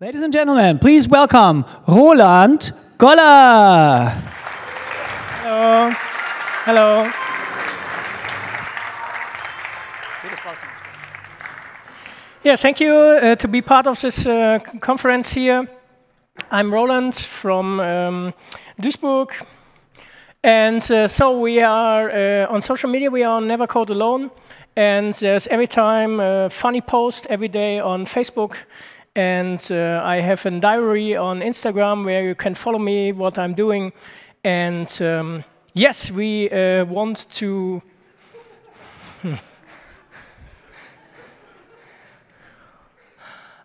Ladies and gentlemen, please welcome Roland Golla. Hello. Hello. Yeah, thank you to be part of this conference here. I'm Roland from Duisburg. And so we are on social media, we are on Never Code Alone. And there's every time a funny post every day on Facebook. And I have a diary on Instagram where you can follow me, what I'm doing. And yes, we want to...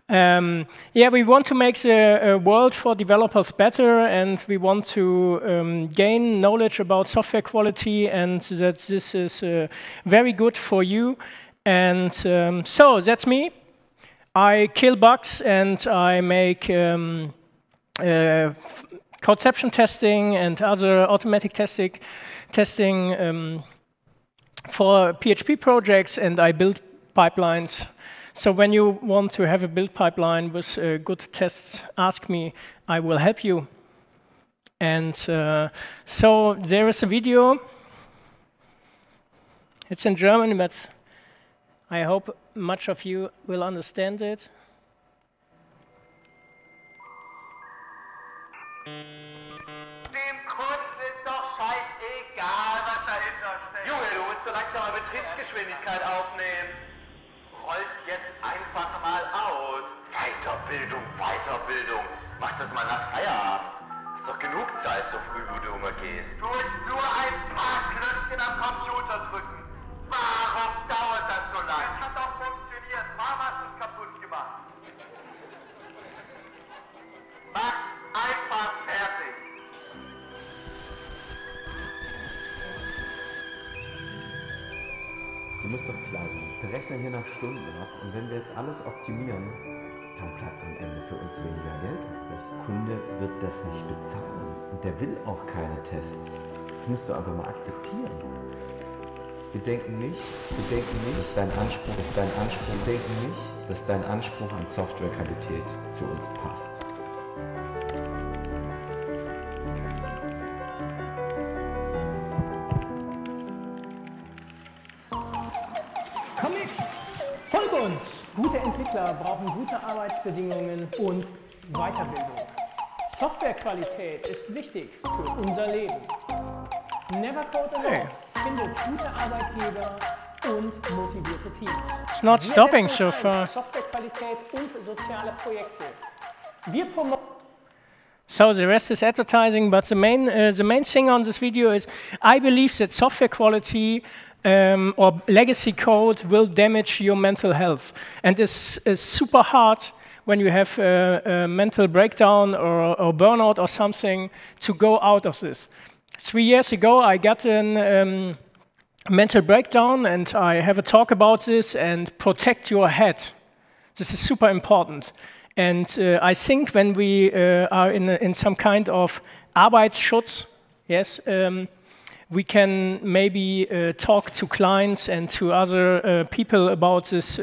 yeah, we want to make the world for developers better, and we want to gain knowledge about software quality, and that this is very good for you. And so that's me. I kill bugs and I make Codeception testing and other automatic testing for PHP projects, and I build pipelines. So when you want to have a build pipeline with good tests, ask me, I will help you. And so there is a video. It's in German, but I hope much of you will understand it. Dem Kunden ist doch scheißegal, was dahinter steckt. Junge, du musst so langsam mal Betriebsgeschwindigkeit aufnehmen. Roll's jetzt einfach mal aus. Weiterbildung, Weiterbildung. Mach das mal nach Feierabend. Ist doch genug Zeit, so früh wie du immer gehst. Du willst nur ein paar Knöpfchen am Computer drücken. Warum dauert das so lange? Das hat doch funktioniert. Warum hast du es kaputt gemacht? Mach's einfach fertig. Ihr müsst doch klar sein, wir rechnen hier nach Stunden ab und wenn wir jetzt alles optimieren, dann bleibt am Ende für uns weniger Geld übrig. Der Kunde wird das nicht bezahlen und der will auch keine Tests. Das müsst ihr einfach mal akzeptieren. Wir denken nicht, dass dein Anspruch an Softwarequalität zu uns passt. Komm mit! Folge uns! Gute Entwickler brauchen gute Arbeitsbedingungen und Weiterbildung. Softwarequalität ist wichtig für unser Leben. Never Code Alone. It's not stopping so far. So the rest is advertising, but the main thing on this video is I believe that software quality or legacy code will damage your mental health, and it's super hard when you have a mental breakdown or burnout or something to go out of this. 3 years ago, I got a mental breakdown, and I have a talk about this, and protect your head. This is super important. And I think when we are in some kind of Arbeitsschutz, yes, we can maybe talk to clients and to other people about this.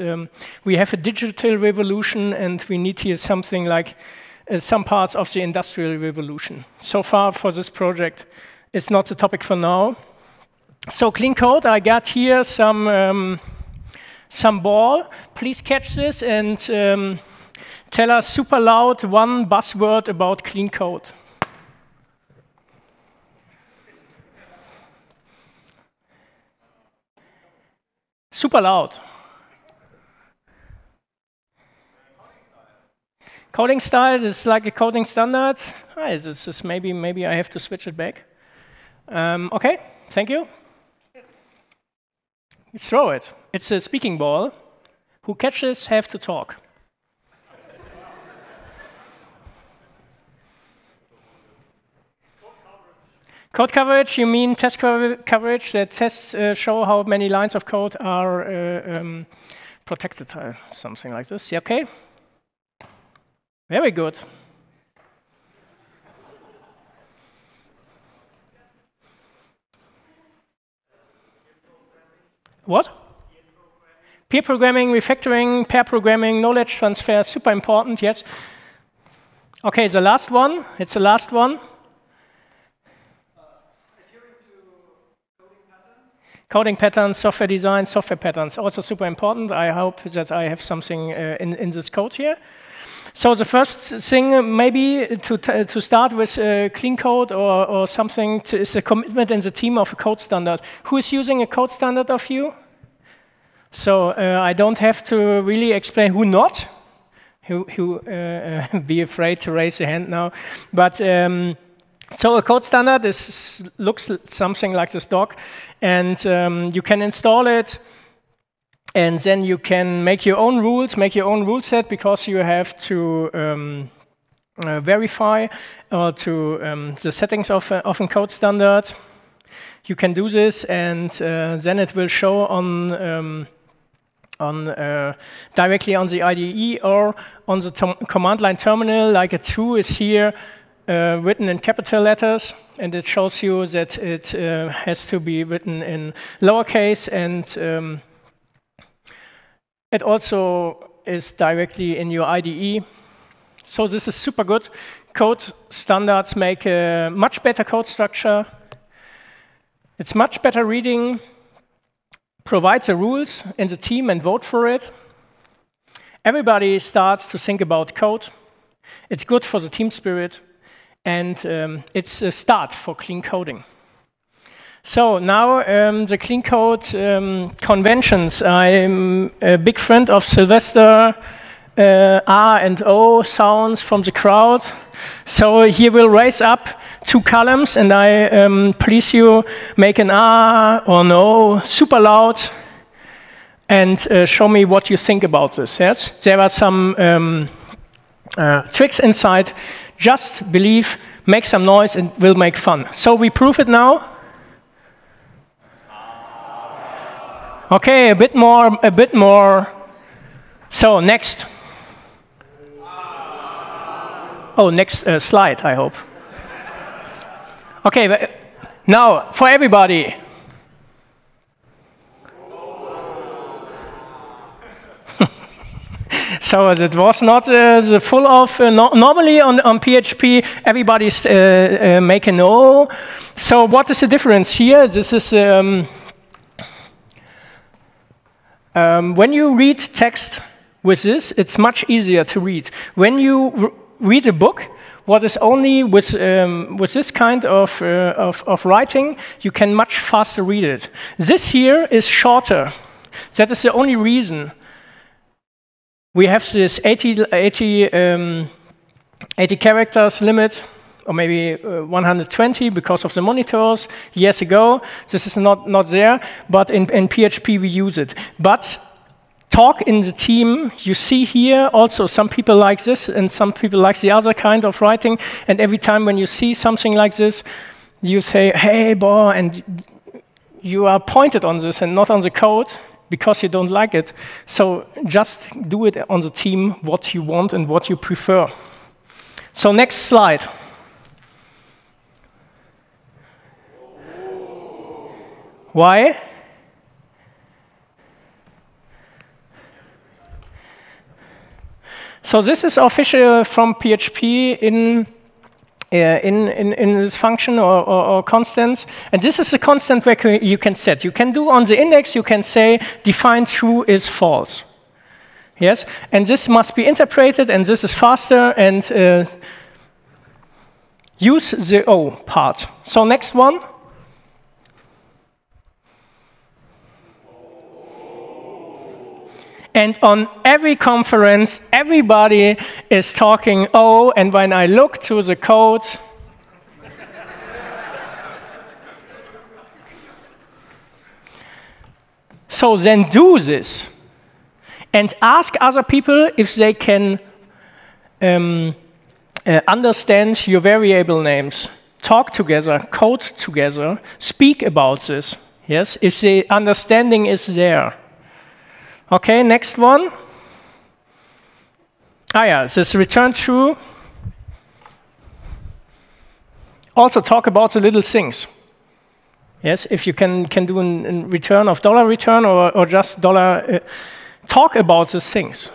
We have a digital revolution, and we need here something like some parts of the Industrial Revolution. So far for this project, it's not the topic for now. So clean code, I got here some ball. Please catch this and tell us super loud one buzzword about clean code. Super loud. Coding style is like a coding standard. Ah, this is maybe I have to switch it back. Okay, thank you. You throw it. It's a speaking ball. Who catches have to talk. Code coverage, you mean test coverage? That tests show how many lines of code are protected, something like this. Yeah, okay. Very good. What? Peer programming, refactoring, pair programming, knowledge transfer, super important, yes. Okay, the last one. It's the last one. Adhering to coding patterns. Coding patterns, software design, software patterns. Also super important. I hope that I have something in this code here. So the first thing, maybe to start with clean code or something, is a commitment in the team of a code standard. Who is using a code standard of you? So I don't have to really explain who not. Who be afraid to raise a hand now. But so a code standard looks something like this doc, and you can install it. And then you can make your own rules, make your own rule set, because you have to verify or to the settings of a code standard. You can do this, and then it will show on directly on the IDE or on the command line terminal, like a 2 is here written in capital letters, and it shows you that it has to be written in lowercase, and it also is directly in your IDE. So this is super good. Code standards make a much better code structure. It's much better reading, provides the rules in the team and vote for it. Everybody starts to think about code. It's good for the team spirit, and it's a start for clean coding. So now the clean code conventions. I'm a big friend of Sylvester, R&O sounds from the crowd. So he will raise up two columns, and I please you make an R or an O super loud, and show me what you think about this. Yes? There are some tricks inside. Just believe, make some noise, and we'll make fun. So we prove it now. Okay, a bit more. So next. Oh, next slide, I hope. Okay, but now for everybody. So it was not the full of, normally on PHP, everybody's making O. So what is the difference here? This is, when you read text with this, it's much easier to read. When you read a book, what is only with this kind of writing, you can much faster read it. This here is shorter. That is the only reason. We have this 80 characters limit, or maybe 120 because of the monitors years ago. This is not there, but in PHP we use it. But talk in the team, you see here also some people like this, and some people like the other kind of writing, and every time when you see something like this, you say, hey, boy, and you are pointed on this and not on the code, because you don't like it. So just do it on the team, what you want and what you prefer. So next slide. Why? So this is official from PHP in this function or constants, and this is a constant where you can set. You can do on the index. You can say define true is false. Yes, and this must be interpreted, and this is faster, and use the O part. So next one. And on every conference, everybody is talking O, and when I look to the code, so then do this, and ask other people if they can understand your variable names. Talk together, code together, speak about this. Yes, if the understanding is there. Okay, next one. Ah, yeah, this return true. Also talk about the little things. Yes, if you can do a return of dollar return or just dollar, talk about these things.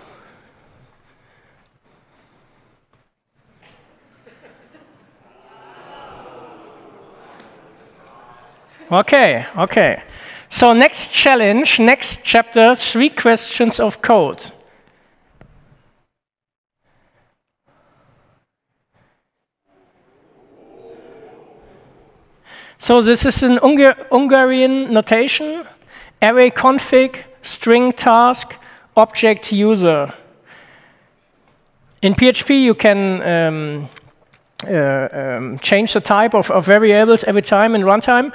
Okay, okay. So next challenge, next chapter, 3 questions of code. So this is an Hungarian notation, array config, string task, object user. In PHP you can change the type of variables every time in runtime.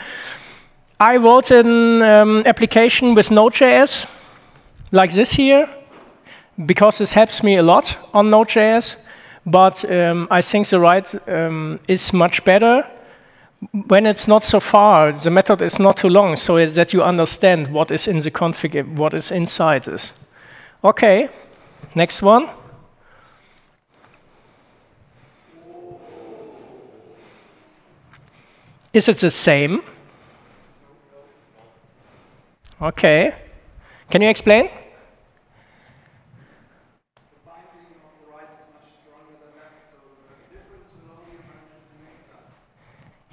I wrote an application with Node.js, like this here, because this helps me a lot on Node.js, but I think the right is much better when it's not so far, the method is not too long, so that you understand what is in the config, what is inside this. Okay, next one. Is it the same? Okay. Can you explain? The binding on the right is much stronger than left, so there's a difference along the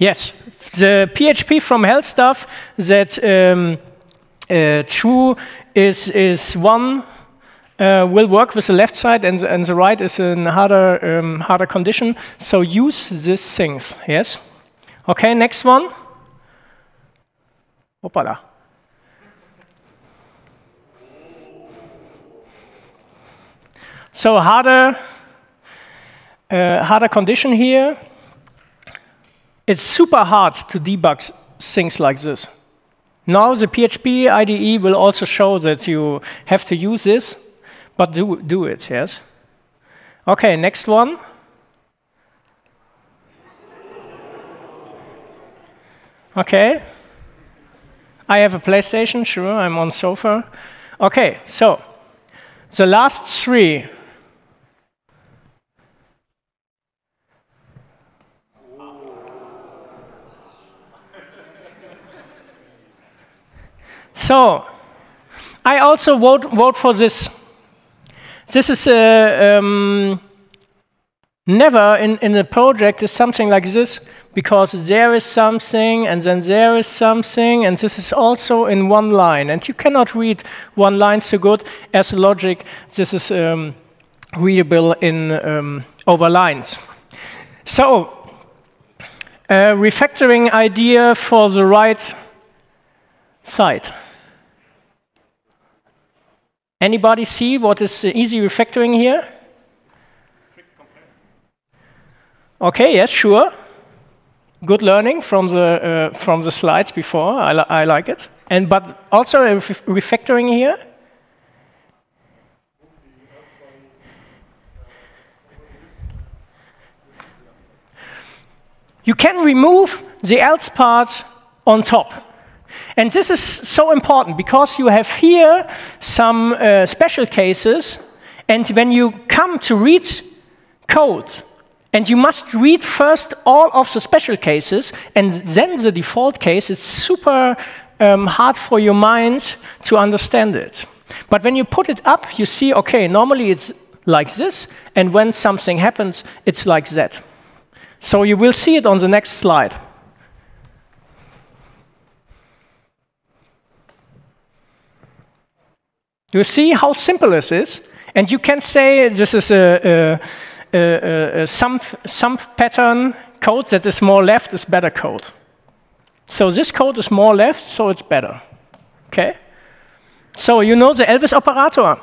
next time. Yes. The PHP from hell stuff that true is one will work with the left side, and the right is a harder, harder condition. So use these things, yes? Okay, next one. Hoppala. So harder, harder condition here. It's super hard to debug things like this. Now the PHP IDE will also show that you have to use this, but do it, yes? Okay, next one. Okay, I have a PlayStation, sure, I'm on sofa. Okay, so the last 3. So, I also vote for this. This is never in the project is something like this, because there is something, and then there is something, and this is also in one line. And you cannot read one line so good as logic. This is readable in over lines. So, refactoring idea for the right side. Anybody see what is easy refactoring here? Okay, yes, sure. Good learning from the slides before. I like it. And but also refactoring here. You can remove the else part on top, and this is so important because you have here some special cases, and when you come to read code. And you must read first all of the special cases, and then the default case is super hard for your mind to understand it. But when you put it up, you see, okay, normally it's like this, and when something happens, it's like that. So you will see it on the next slide. You see how simple this is, and you can say this is some pattern code that is more left is better code. So this code is more left, so it's better. Okay? So you know the Elvis operator.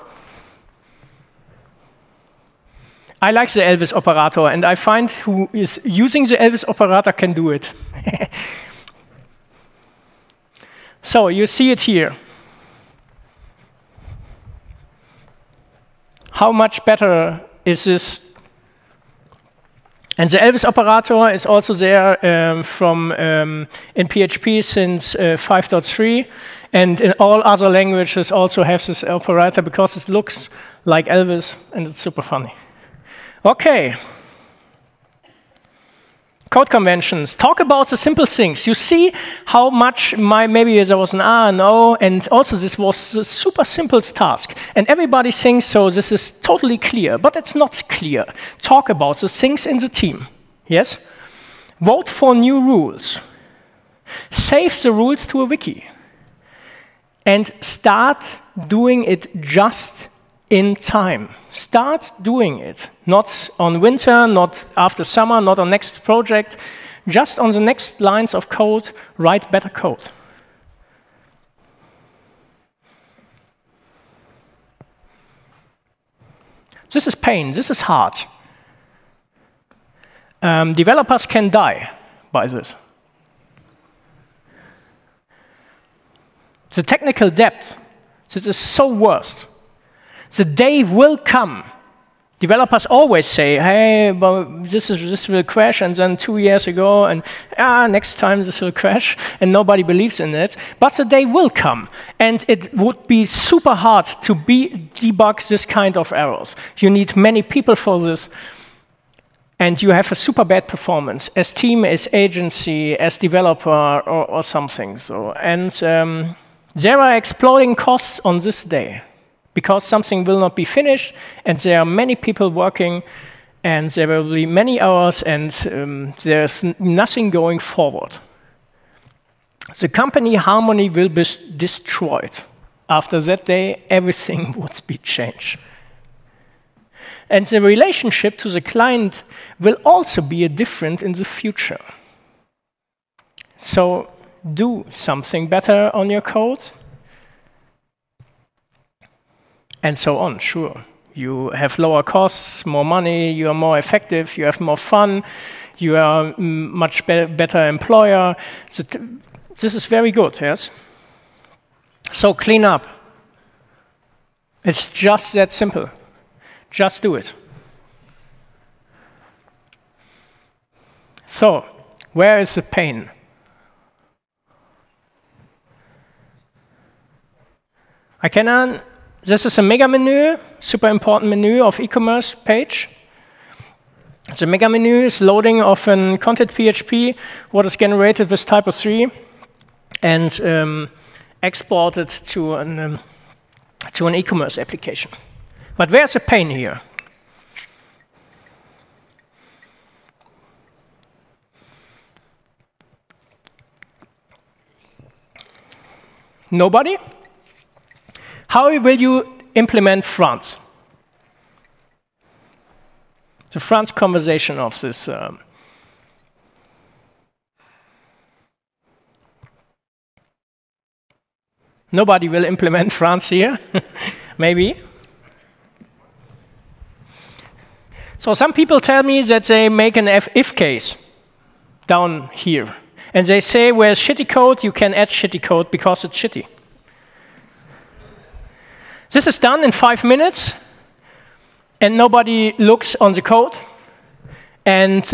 I like the Elvis operator, and I find who is using the Elvis operator can do it. So you see it here. How much better is this? And the Elvis operator is also there from in PHP since 5.3, and in all other languages also have this operator because it looks like Elvis and it's super funny. Okay. Code conventions. Talk about the simple things. You see how much maybe there was an R, an O, and also this was a super simple task. And everybody thinks, so this is totally clear, but it's not clear. Talk about the things in the team. Yes? Vote for new rules. Save the rules to a wiki and start doing it just in time. Start doing it, not on winter, not after summer, not on next project, just on the next lines of code, write better code. This is pain, this is hard. Developers can die by this. The technical debt, this is so worst. The day will come. Developers always say, hey, but this will crash, and then 2 years ago, and next time this will crash, and nobody believes in it. But the day will come, and it would be super hard to debug this kind of errors. You need many people for this, and you have a super bad performance as team, as agency, as developer, or something. So, and there are exploding costs on this day, because something will not be finished, and there are many people working, and there will be many hours, and there's nothing going forward. The company harmony will be destroyed. After that day, everything would be changed. And the relationship to the client will also be different in the future. So do something better on your code. And so on, sure. You have lower costs, more money, you are more effective, you have more fun, you are a much better employer. So this is very good, yes? So clean up. It's just that simple. Just do it. So, where is the pain? I can earn. This is a mega menu, super important menu of e-commerce page. The mega menu is loading of a content PHP, what is generated with TYPO3 and exported to an e-commerce application. But where's the pain here? Nobody? How will you implement France? The France conversation of this. Nobody will implement France here, maybe. So some people tell me that they make an if case down here. And they say, where's shitty code, you can add shitty code because it's shitty. This is done in 5 minutes, and nobody looks on the code, and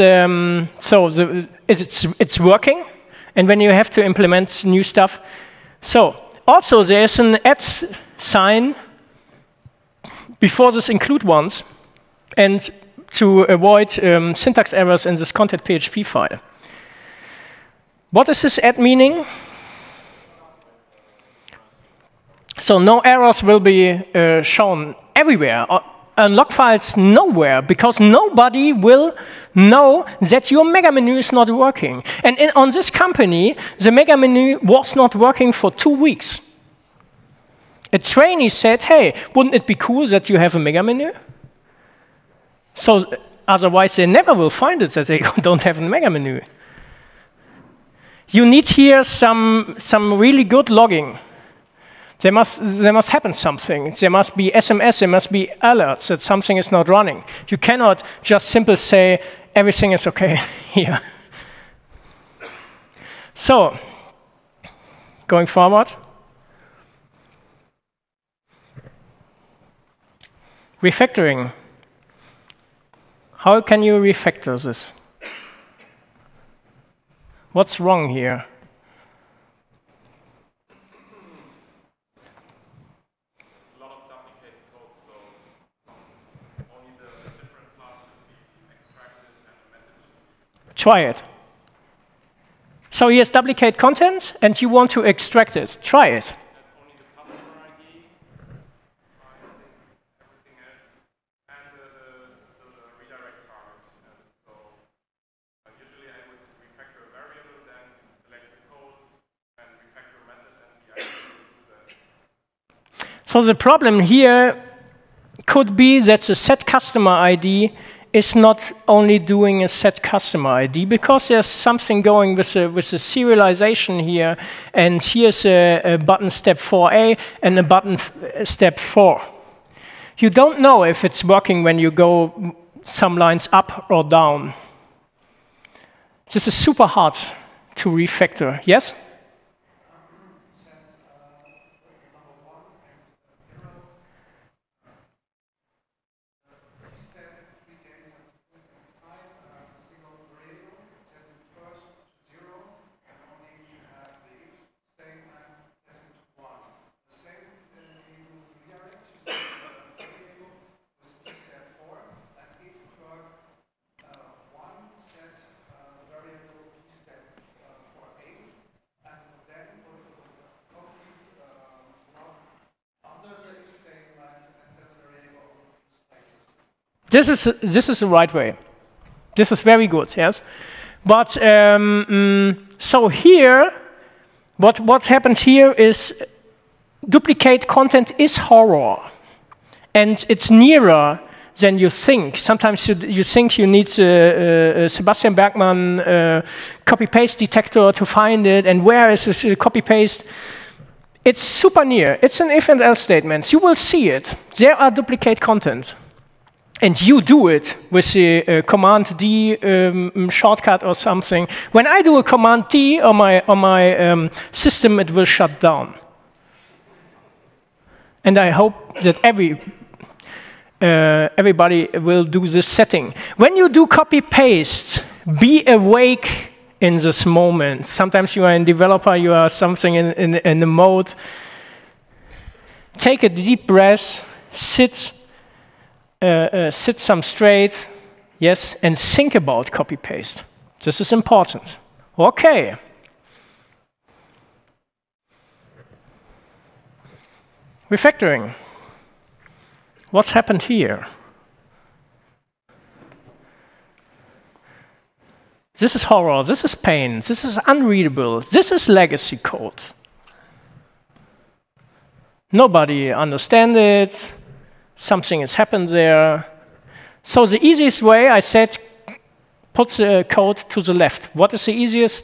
so it's working, and when you have to implement new stuff. So also there's an add sign before this include once, and to avoid syntax errors in this content PHP file. What is this add meaning? So no errors will be shown everywhere, and log files nowhere, because nobody will know that your mega menu is not working. And on this company, the mega menu was not working for 2 weeks. A trainee said, hey, wouldn't it be cool that you have a mega menu? So otherwise they never will find it that they don't have a mega menu. You need here some really good logging. There must happen something. There must be SMS, there must be alerts that something is not running. You cannot just simply say, everything is okay here. So, going forward. Refactoring. How can you refactor this? What's wrong here? Try it. So here's duplicate content, and you want to extract it. Try it. Usually I would refactor a variable, then select the code, So the problem here could be that the set customer ID is not only doing a set customer ID, because there's something going with the serialization here, and here's a button step 4a and a button step 4. You don't know if it's working when you go some lines up or down. This is super hard to refactor. Yes? This is the right way. This is very good, yes. But so here, what happens here is duplicate content is horror, and it's nearer than you think. Sometimes you think you need a Sebastian Bergmann copy-paste detector to find it, and where is this copy-paste? It's super near. It's an if and else statements. You will see it. There are duplicate content. And you do it with the command D shortcut or something. When I do a command D on my system, it will shut down. And I hope that everybody will do this setting. When you do copy paste, be awake in this moment. Sometimes you are a developer, you are something in the mode. Take a deep breath, sit some straight, yes, and think about copy-paste. This is important. Okay. Refactoring. What's happened here? This is horror, this is pain, this is unreadable, this is legacy code. Nobody understands it. Something has happened there. So the easiest way, I said, put the code to the left. What is the easiest?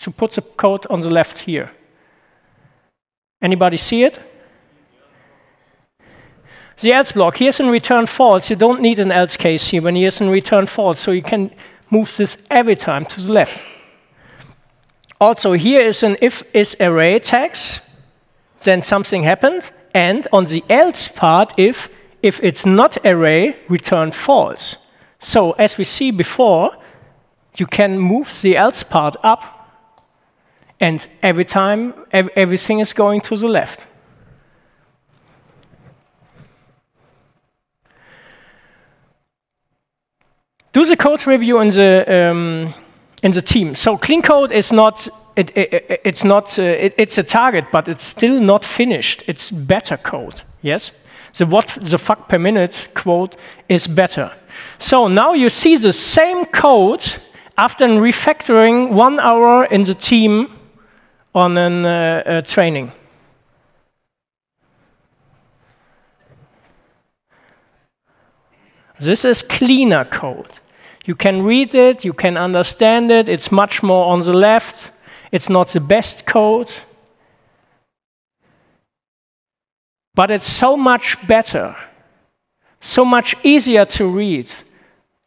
To put the code on the left here. Anybody see it? The else block. Here's in return false. You don't need an else case here when here's in return false. So you can move this every time to the left. Also, here is an if is array tags. Then something happened. And on the else part, if it's not array, return false. So as we see before, you can move the else part up, and every time, everything is going to the left. Do the code review in the team. So clean code is not. It's a target, but it's still not finished. It's better code, yes? The what the fuck per minute quote is better. So now you see the same code after refactoring 1 hour in the team on a training. This is cleaner code. You can read it, you can understand it, it's much more on the left. It's not the best code, but it's so much better, so much easier to read.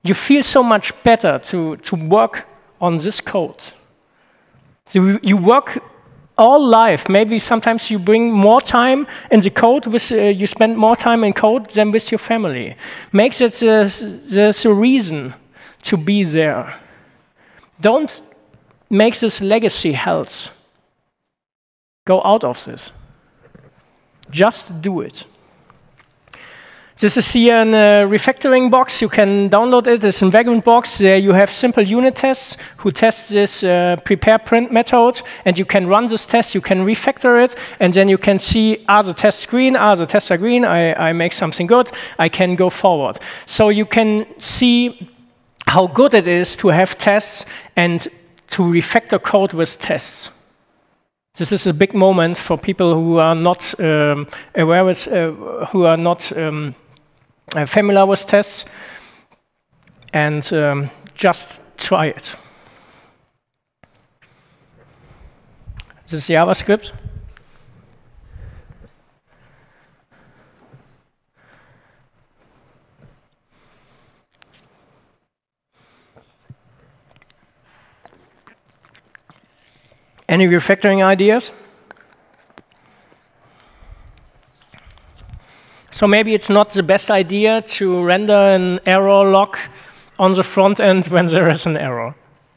You feel so much better to work on this code. So you work all life. Maybe sometimes you bring more time in the code, you spend more time in code than with your family. Makes it there's a reason to be there. Don't make this legacy health. Go out of this. Just do it. This is here in a refactoring box. You can download it. It's in Vagrant box. There you have simple unit tests who test this prepare print method, and you can run this test. You can refactor it, and then you can see, are the tests green? Are the tests are green? I make something good. I can go forward. So you can see how good it is to have tests and to refactor code with tests. This is a big moment for people who are not aware with, who are not familiar with tests, and just try it. This is JavaScript. Any refactoring ideas? So maybe it's not the best idea to render an error log on the front end when there is an error.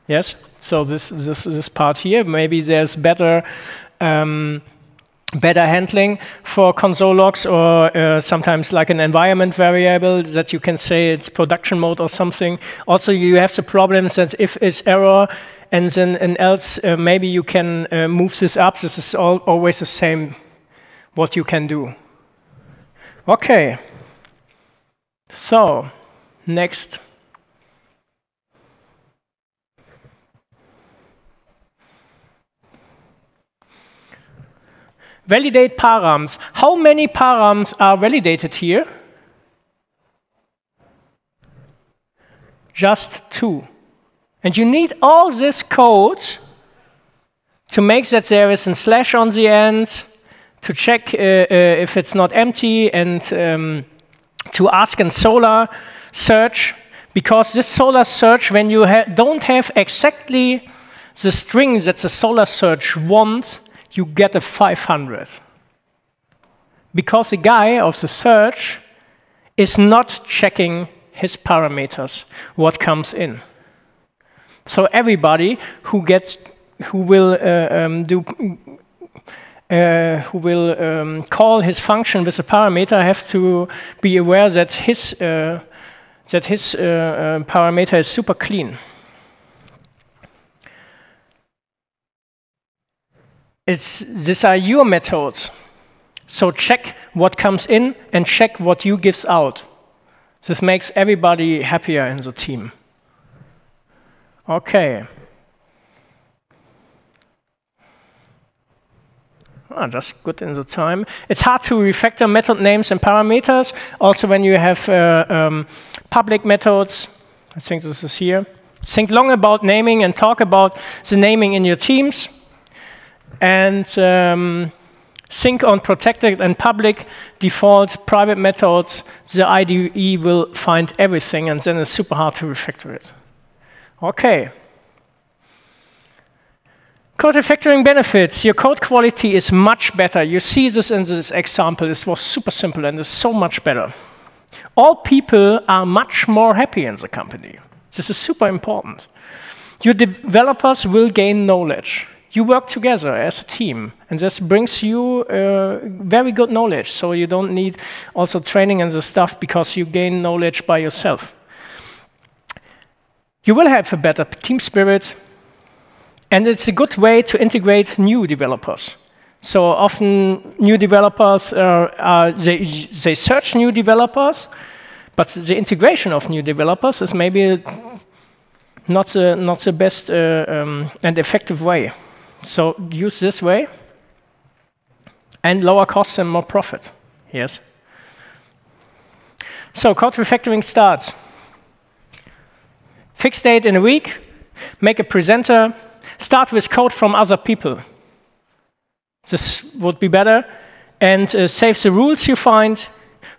Yes? So this part here, maybe there's better better handling for console logs, or sometimes like an environment variable that you can say it's production mode or something. Also, you have the problems that if it's error and then and else, maybe you can move this up. This is always the same what you can do. Okay. So next. Validate params. How many params are validated here? Just 2. And you need all this code to make that there is a slash on the end, to check if it's not empty, and to ask a solar search, because this solar search, when you don't have exactly the string that the solar search wants, you get a 500. Because the guy of the search is not checking his parameters, what comes in. So everybody who gets, who will call his function with a parameter have to be aware that his parameter is super clean. These are your methods. So check what comes in and check what you gives out. This makes everybody happier in the team. Okay. Ah, just good in the time. It's hard to refactor method names and parameters. Also, when you have public methods, I think this is here. Think long about naming and talk about the naming in your teams. And think on protected and public, default, private methods. The IDE will find everything, and then it's super hard to refactor it. Okay. Code refactoring benefits. Your code quality is much better. You see this in this example. This was super simple, and it's so much better. All people are much more happy in the company. This is super important. Your developers will gain knowledge. You work together as a team, and this brings you very good knowledge, so you don't need also training and the stuff, because you gain knowledge by yourself. You will have a better team spirit, and it's a good way to integrate new developers. So often new developers, they search new developers, but the integration of new developers is maybe not the best and effective way. So use this way, and lower costs and more profit. Yes. So code refactoring starts. Fixed date in a week, make a presenter, start with code from other people. This would be better. And save the rules you find,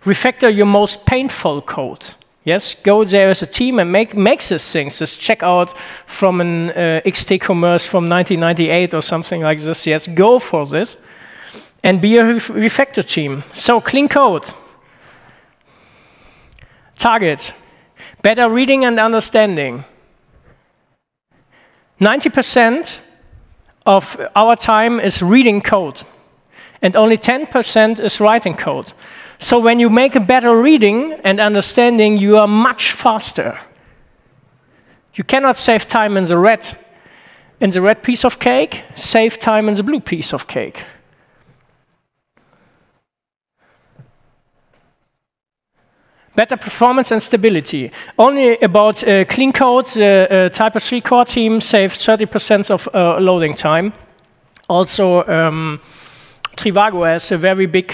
refactor your most painful code. Yes, go there as a team and make these things. This checkout from an XT commerce from 1998 or something like this. Yes, go for this and be a refactor team. So clean code, target, better reading and understanding. 90% of our time is reading code, and only 10% is writing code. So when you make a better reading and understanding, you are much faster. You cannot save time in the red piece of cake, save time in the blue piece of cake. Better performance and stability. Only about clean code, TYPO3 core team saved 30% of loading time. Also, Trivago has a very big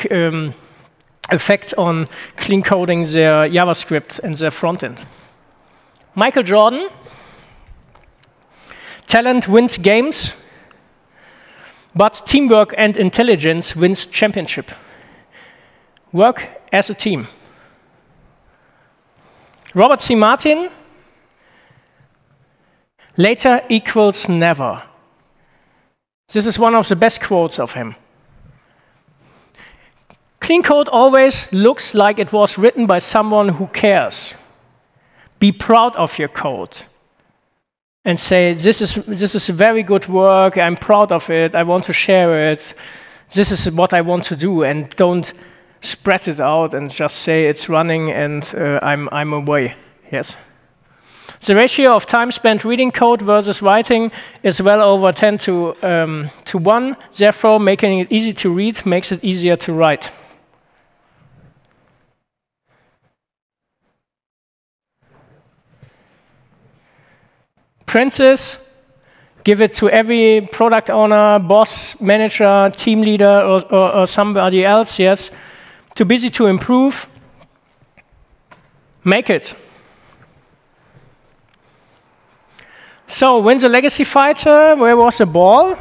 effect on clean coding their JavaScript and their front end. Michael Jordan, talent wins games, but teamwork and intelligence wins championship. Work as a team. Robert C. Martin, later equals never. This is one of the best quotes of him. Clean code always looks like it was written by someone who cares. Be proud of your code and say, this is very good work, I'm proud of it, I want to share it, this is what I want to do, and don't spread it out and just say it's running and I'm away. Yes. The ratio of time spent reading code versus writing is well over 10 to 1, therefore making it easy to read makes it easier to write. Print this, give it to every product owner, boss, manager, team leader, or somebody else, yes. Too busy to improve, make it. So, win the legacy fighter, where was the ball?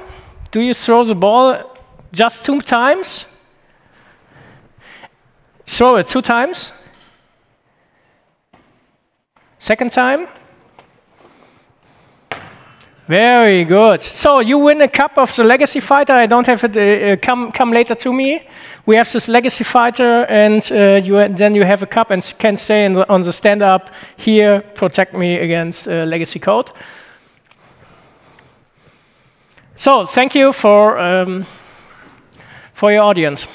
Do you throw the ball just 2 times? Throw it 2 times. Second time. Very good. So, you win a cup of the legacy fighter. I don't have it. Come later to me. We have this legacy fighter, and then you have a cup and can say on the stand-up, here, protect me against legacy code. So, thank you for your audience.